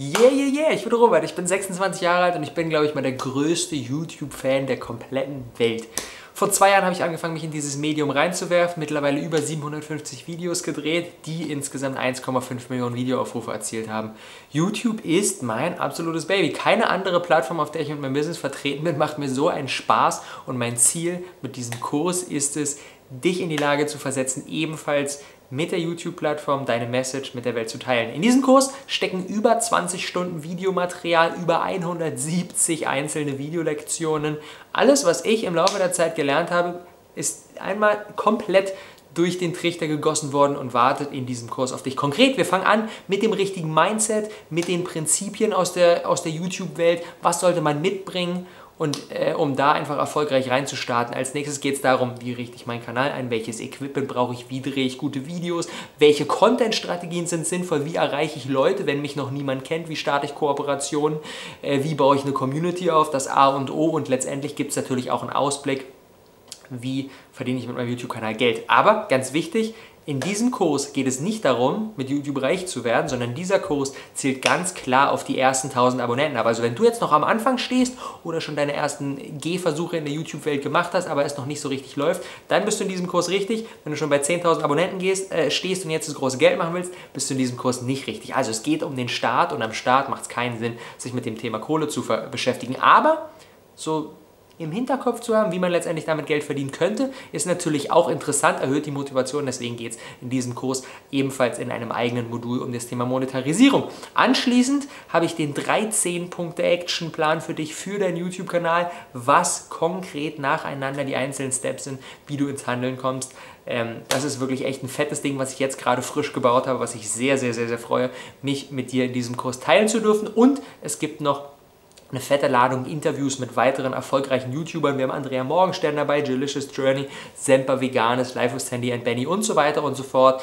Yeah, yeah, yeah, ich bin Robert, ich bin 26 Jahre alt und ich bin, glaube ich, mal der größte YouTube-Fan der kompletten Welt. Vor 2 Jahren habe ich angefangen, mich in dieses Medium reinzuwerfen, mittlerweile über 750 Videos gedreht, die insgesamt 1,5 Millionen Videoaufrufe erzielt haben. YouTube ist mein absolutes Baby. Keine andere Plattform, auf der ich mit meinem Business vertreten bin, macht mir so einen Spaß, und mein Ziel mit diesem Kurs ist es, dich in die Lage zu versetzen, ebenfalls mit der YouTube-Plattform deine Message mit der Welt zu teilen. In diesem Kurs stecken über 20 Stunden Videomaterial, über 170 einzelne Videolektionen. Alles, was ich im Laufe der Zeit gelernt habe, ist einmal komplett durch den Trichter gegossen worden und wartet in diesem Kurs auf dich. Konkret, wir fangen an mit dem richtigen Mindset, mit den Prinzipien aus der YouTube-Welt. Was sollte man mitbringen? Und um da einfach erfolgreich reinzustarten. Als nächstes geht es darum, wie richte ich meinen Kanal ein, welches Equipment brauche ich, wie drehe ich gute Videos, welche Content-Strategien sind sinnvoll, wie erreiche ich Leute, wenn mich noch niemand kennt, wie starte ich Kooperationen, wie baue ich eine Community auf, das A und O, und letztendlich gibt es natürlich auch einen Ausblick, wie verdiene ich mit meinem YouTube-Kanal Geld. Aber ganz wichtig, in diesem Kurs geht es nicht darum, mit YouTube reich zu werden, sondern dieser Kurs zielt ganz klar auf die ersten 1000 Abonnenten ab. Also wenn du jetzt noch am Anfang stehst oder schon deine ersten Gehversuche in der YouTube-Welt gemacht hast, aber es noch nicht so richtig läuft, dann bist du in diesem Kurs richtig. Wenn du schon bei 10.000 Abonnenten stehst und jetzt das große Geld machen willst, bist du in diesem Kurs nicht richtig. Also es geht um den Start, und am Start macht es keinen Sinn, sich mit dem Thema Kohle zu beschäftigen. Aber so im Hinterkopf zu haben, wie man letztendlich damit Geld verdienen könnte, ist natürlich auch interessant, erhöht die Motivation. Deswegen geht es in diesem Kurs ebenfalls in einem eigenen Modul um das Thema Monetarisierung. Anschließend habe ich den 13-Punkte-Action-Plan für dich, für deinen YouTube-Kanal, was konkret nacheinander die einzelnen Steps sind, wie du ins Handeln kommst. Das ist wirklich echt ein fettes Ding, was ich jetzt gerade frisch gebaut habe, was ich sehr, sehr, sehr, sehr freue, mich mit dir in diesem Kurs teilen zu dürfen. Und es gibt noch eine fette Ladung Interviews mit weiteren erfolgreichen YouTubern. Wir haben Andrea Morgenstern dabei, Delicious Journey, Semper Veganes, Life of Sandy and Benny und so weiter und so fort.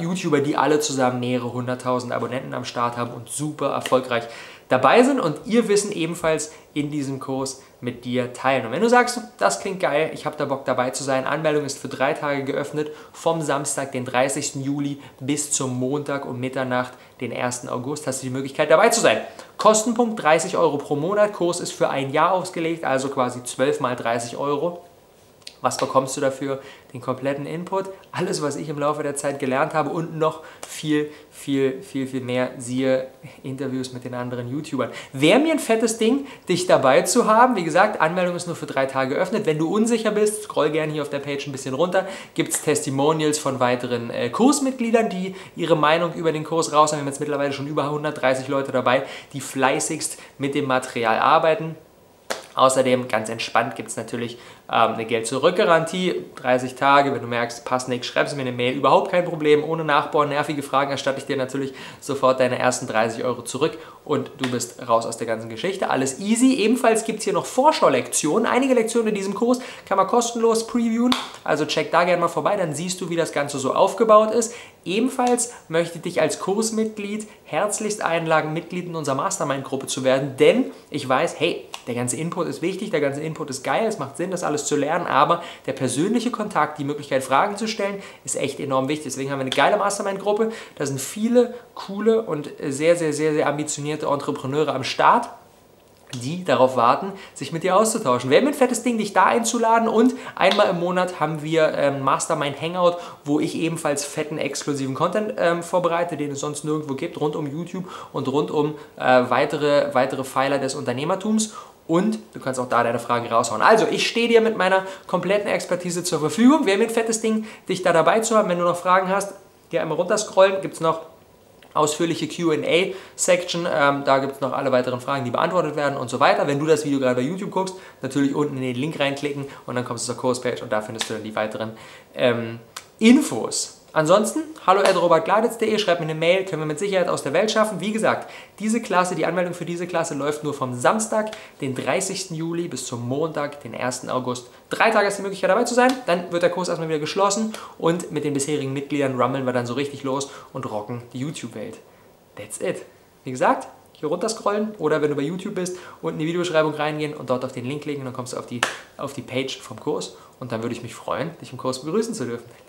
YouTuber, die alle zusammen mehrere 100.000 Abonnenten am Start haben und super erfolgreich dabei sind und ihr Wissen ebenfalls in diesem Kurs mit dir teilen. Und wenn du sagst, das klingt geil, ich habe da Bock dabei zu sein, Anmeldung ist für 3 Tage geöffnet, vom Samstag, den 30. Juli bis zum Montag um Mitternacht, den 1. August, hast du die Möglichkeit dabei zu sein. Kostenpunkt 30 Euro pro Monat, Kurs ist für ein Jahr ausgelegt, also quasi 12 mal 30 Euro. Was bekommst du dafür? Den kompletten Input, alles, was ich im Laufe der Zeit gelernt habe und noch viel, viel, viel, viel mehr, siehe Interviews mit den anderen YouTubern. Wäre mir ein fettes Ding, dich dabei zu haben. Wie gesagt, Anmeldung ist nur für 3 Tage geöffnet. Wenn du unsicher bist, scroll gerne hier auf der Page ein bisschen runter. Gibt es Testimonials von weiteren Kursmitgliedern, die ihre Meinung über den Kurs raus haben. Wir haben jetzt mittlerweile schon über 130 Leute dabei, die fleißigst mit dem Material arbeiten. Außerdem, ganz entspannt, gibt es natürlich eine Geld-Zurück-Garantie, 30 Tage, wenn du merkst, passt nichts, schreibst mir eine Mail, überhaupt kein Problem, ohne Nachbohren, nervige Fragen, erstatte ich dir natürlich sofort deine ersten 30 Euro zurück und du bist raus aus der ganzen Geschichte, alles easy. Ebenfalls gibt es hier noch Vorschau-Lektionen, einige Lektionen in diesem Kurs kann man kostenlos previewen, also check da gerne mal vorbei, dann siehst du, wie das Ganze so aufgebaut ist. Ebenfalls möchte ich dich als Kursmitglied herzlichst einladen, Mitglied in unserer Mastermind-Gruppe zu werden, denn ich weiß, hey, der ganze Input ist wichtig, der ganze Input ist geil, es macht Sinn, das alles zu lernen, aber der persönliche Kontakt, die Möglichkeit, Fragen zu stellen, ist echt enorm wichtig. Deswegen haben wir eine geile Mastermind-Gruppe, da sind viele coole und sehr, sehr, sehr, sehr ambitionierte Entrepreneure am Start, die darauf warten, sich mit dir auszutauschen. Wäre mir ein fettes Ding, dich da einzuladen, und einmal im Monat haben wir Mastermind Hangout, wo ich ebenfalls fetten, exklusiven Content vorbereite, den es sonst nirgendwo gibt, rund um YouTube und rund um weitere Pfeiler des Unternehmertums. Und du kannst auch da deine Fragen raushauen. Also, ich stehe dir mit meiner kompletten Expertise zur Verfügung. Wäre mir ein fettes Ding, dich da dabei zu haben. Wenn du noch Fragen hast, geh einmal runterscrollen, gibt es noch ausführliche Q&A-Section, da gibt es noch alle weiteren Fragen, die beantwortet werden und so weiter. Wenn du das Video gerade bei YouTube guckst, natürlich unten in den Link reinklicken und dann kommst du zur Kurspage und da findest du dann die weiteren Infos. Ansonsten, hallo edrobert-gladitz.de, schreib mir eine Mail, können wir mit Sicherheit aus der Welt schaffen. Wie gesagt, diese Klasse, die Anmeldung für diese Klasse läuft nur vom Samstag, den 30. Juli bis zum Montag, den 1. August. 3 Tage ist die Möglichkeit dabei zu sein, dann wird der Kurs erstmal wieder geschlossen und mit den bisherigen Mitgliedern rummeln wir dann so richtig los und rocken die YouTube-Welt. That's it. Wie gesagt, hier runterscrollen oder wenn du bei YouTube bist, unten in die Videobeschreibung reingehen und dort auf den Link klicken und dann kommst du auf die Page vom Kurs und dann würde ich mich freuen, dich im Kurs begrüßen zu dürfen.